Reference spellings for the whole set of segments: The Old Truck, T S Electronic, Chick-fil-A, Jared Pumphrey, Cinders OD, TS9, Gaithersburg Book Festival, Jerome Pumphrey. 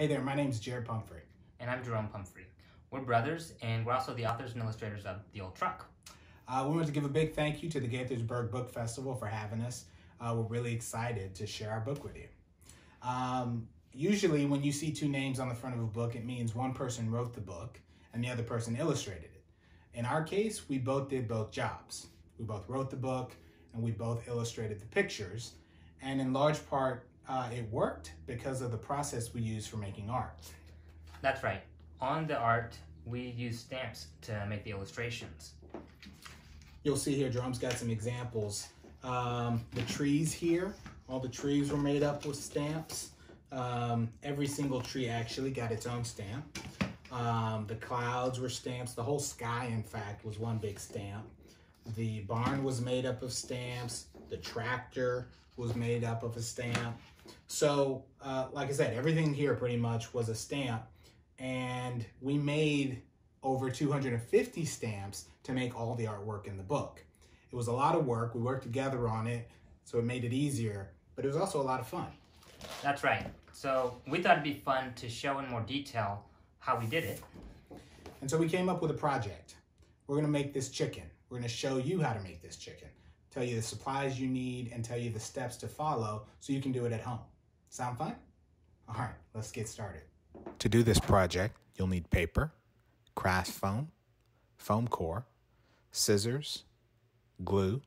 Hey there, my name's Jared Pumphrey. And I'm Jerome Pumphrey. We're brothers, and we're also the authors and illustrators of The Old Truck. We want to give a big thank you to the Gaithersburg Book Festival for having us. We're really excited to share our book with you. Usually when you see two names on the front of a book, it means one person wrote the book and the other person illustrated it. In our case, we both did both jobs. We both wrote the book and we both illustrated the pictures. And in large part, it worked because of the process we use for making art. That's right. On the art, we use stamps to make the illustrations. You'll see here, Jerome's got some examples. The trees here, all the trees were made up with stamps. Every single tree actually got its own stamp. The clouds were stamps. The whole sky, in fact, was one big stamp. The barn was made up of stamps. The tractor was made up of a stamp. So, like I said, everything here pretty much was a stamp. And we made over 250 stamps to make all the artwork in the book. It was a lot of work. We worked together on it, so it made it easier. But it was also a lot of fun. That's right. So we thought it'd be fun to show in more detail how we did it. And so we came up with a project. We're going to make this chicken. We're going to show you how to make this chicken, tell you the supplies you need, and tell you the steps to follow so you can do it at home. Sound fun? All right, let's get started. To do this project, you'll need paper, craft foam, foam core, scissors, glue,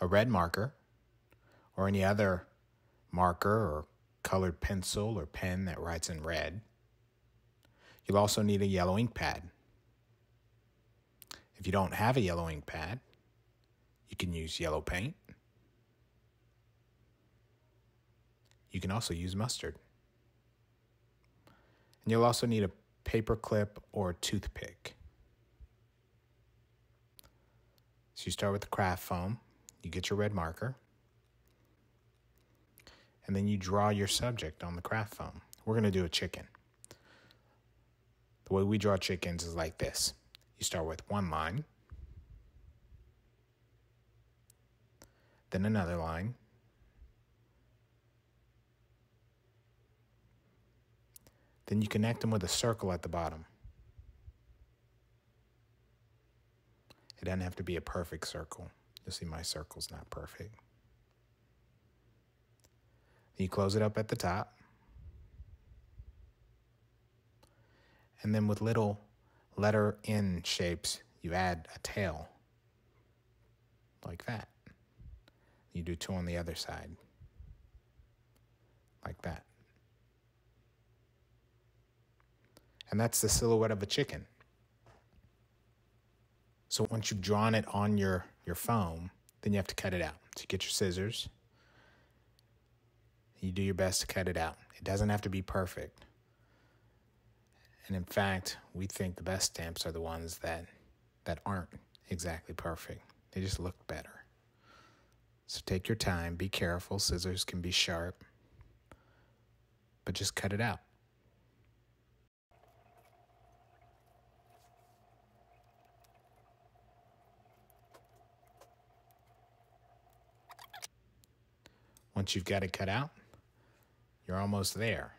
a red marker, or any other marker or colored pencil or pen that writes in red. You'll also need a yellow ink pad. If you don't have a yellow ink pad, you can use yellow paint. You can also use mustard. And you'll also need a paper clip or a toothpick. So you start with the craft foam, you get your red marker, and then you draw your subject on the craft foam. We're going to do a chicken. The way we draw chickens is like this. You start with one line, then another line, then you connect them with a circle at the bottom. It doesn't have to be a perfect circle. You'll see my circle's not perfect. You close it up at the top, and then with little letter N shapes, you add a tail like that. You do two on the other side like that. And that's the silhouette of a chicken. So once you've drawn it on your foam, then you have to cut it out. So you get your scissors. You do your best to cut it out. It doesn't have to be perfect. And in fact, we think the best stamps are the ones that aren't exactly perfect. They just look better. So take your time. Be careful. Scissors can be sharp. But just cut it out. Once you've got it cut out, you're almost there.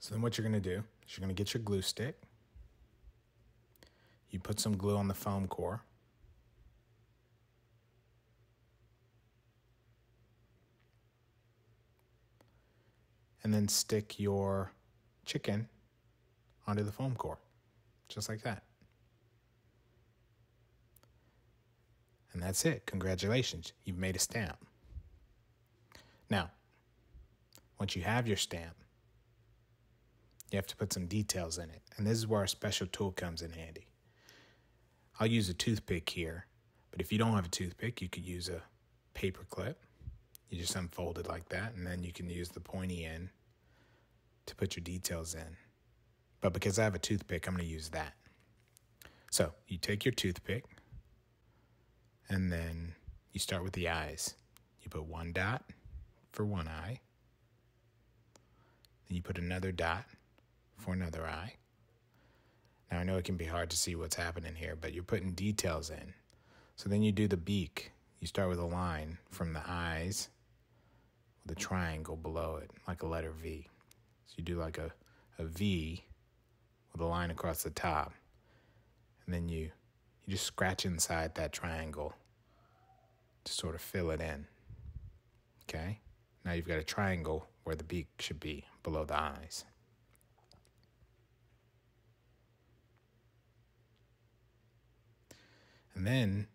So then what you're going to do is you're going to get your glue stick. You put some glue on the foam core. And then stick your chicken onto the foam core, just like that. And that's it. Congratulations. You've made a stamp. Now, once you have your stamp, you have to put some details in it. And this is where our special tool comes in handy. I'll use a toothpick here, but if you don't have a toothpick, you could use a paper clip. You just unfold it like that, and then you can use the pointy end to put your details in. But because I have a toothpick, I'm going to use that. So you take your toothpick, and then you start with the eyes. You put one dot for one eye. Then you put another dot for another eye. Now I know it can be hard to see what's happening here, but you're putting details in. So then you do the beak. You start with a line from the eyes with a triangle below it, like a letter V. So you do like a V with a line across the top, and then you just scratch inside that triangle to sort of fill it in. Okay? Now you've got a triangle where the beak should be, below the eyes. And then,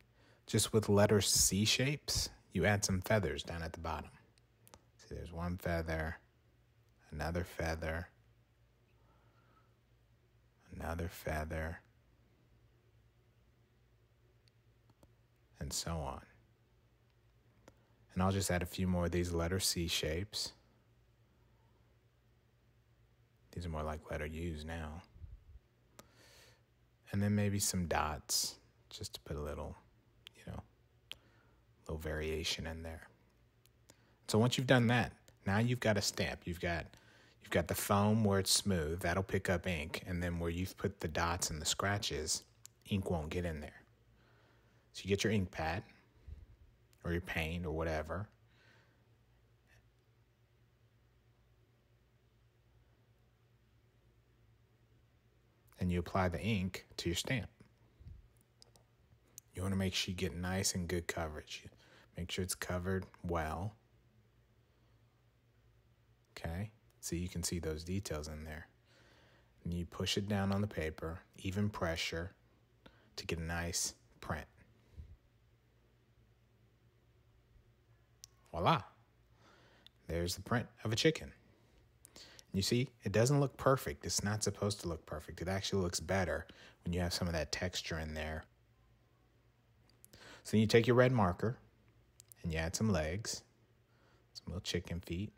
just with letter C shapes, you add some feathers down at the bottom. See, there's one feather, another feather, another feather, and so on. And I'll just add a few more of these letter C shapes. These are more like letter U's now. And then maybe some dots, just to put a little, little variation in there. So once you've done that, now you've got a stamp. You've got the foam where it's smooth. That'll pick up ink. And then where you've put the dots and the scratches, ink won't get in there. So you get your ink pad, or your paint, or whatever. And you apply the ink to your stamp. You want to make sure you get nice and good coverage. You make sure it's covered well. Okay? So you can see those details in there. And you push it down on the paper, even pressure, to get a nice print. Voila, there's the print of a chicken. And you see, it doesn't look perfect. It's not supposed to look perfect. It actually looks better when you have some of that texture in there. So then you take your red marker and you add some legs, some little chicken feet.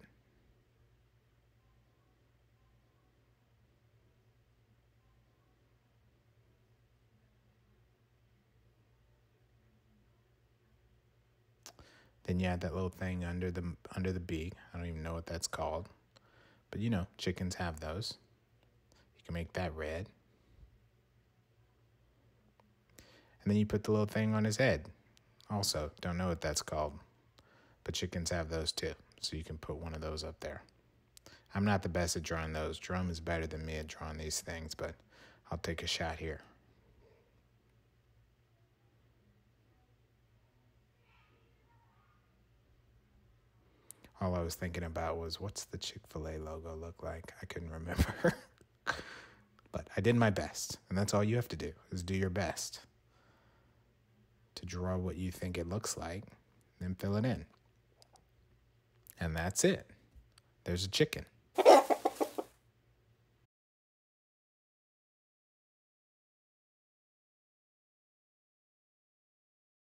Then you add that little thing under the beak. I don't even know what that's called. But chickens have those. You can make that red. And then you put the little thing on his head. Also, don't know what that's called. But chickens have those too. So you can put one of those up there. I'm not the best at drawing those. Jerome is better than me at drawing these things, but I'll take a shot here. All I was thinking about was, what's the Chick-fil-A logo look like? I couldn't remember. But I did my best. And that's all you have to do, is do your best to draw what you think it looks like, then fill it in. And that's it. There's a chicken.